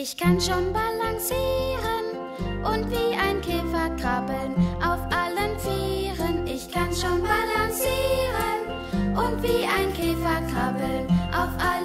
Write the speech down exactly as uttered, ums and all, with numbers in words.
Ich kann schon balancieren und wie ein Käfer krabbeln auf allen Vieren. Ich kann schon balancieren und wie ein Käfer krabbeln auf allen Vieren.